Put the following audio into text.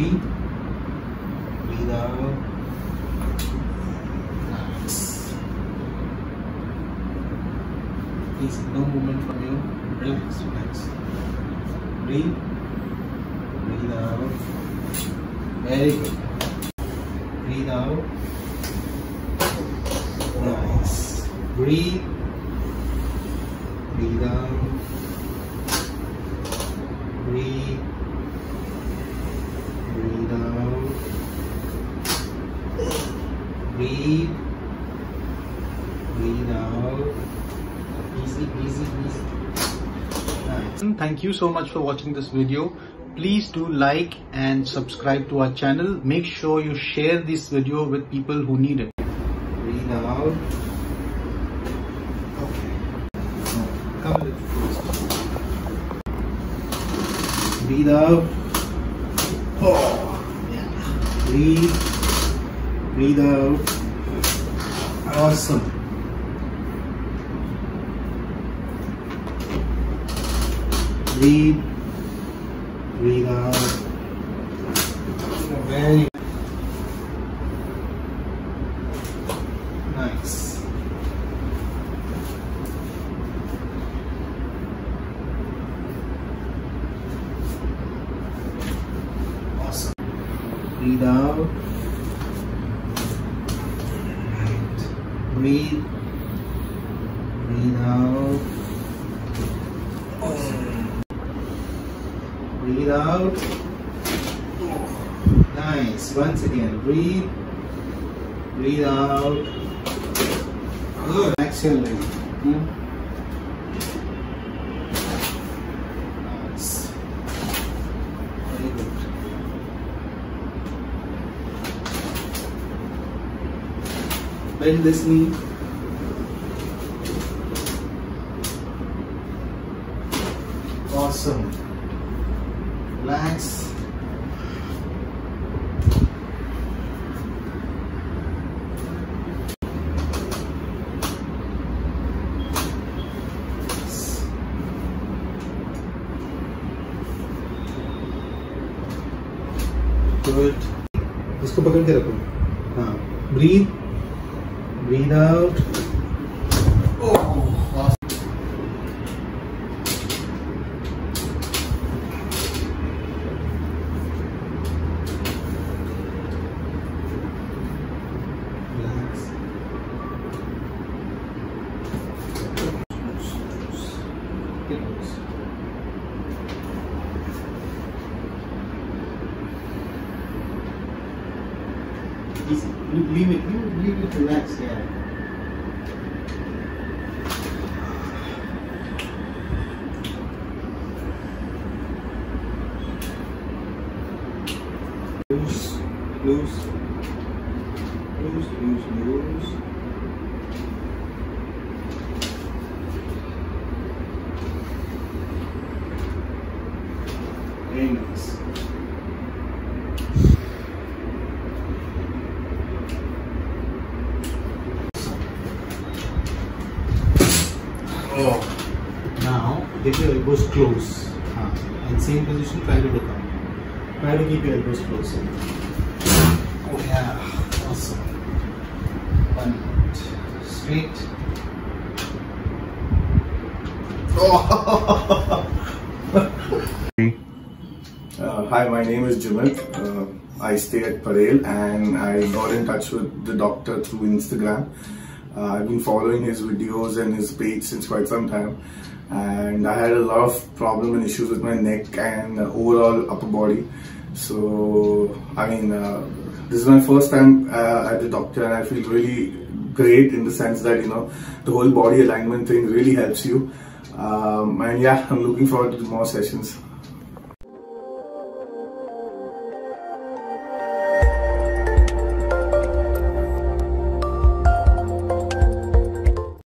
breathe out, relax. There's no movement from you. Relax, relax. Breathe, breathe out. Very good. Breathe out. Nice. Breathe, breathe out. Breathe. Breathe out. Breathe. Breathe out. Easy, easy, easy. Nice. Thank you so much for watching this video. Please do like and subscribe to our channel. Make sure you share this video with people who need it. Breathe out. Okay. Come a little closer. Breathe out. Oh, yeah. Breathe, breathe out. Awesome. Breathe, breathe out. Very nice. Breathe out. Right. Breathe. Breathe out. Awesome. Breathe out. Nice. Once again. Breathe. Breathe out. Good. Accelerate. Nice. Very good. Bend this knee. Awesome. Relax. Good. इसको पकड़ के रखो. हाँ. Breathe. Breathe out. Oh, awesome. Relax. Get easy. Leave it relax, yeah. Loose, loose, loose, loose, loose. Very nice. Oh. Now get your elbows close, and same position, try to look out. Try to keep your elbows close. Oh yeah, awesome. 1 minute. Straight. Oh. Hi, my name is Jimit. I stay at Parel and I got in touch with the doctor through Instagram. I've been following his videos and his page since quite some time, and I had a lot of problems and issues with my neck and overall upper body. So this is my first time at the doctor, and I feel really great in the sense that, you know, the whole body alignment thing really helps you. And yeah, I'm looking forward to more sessions.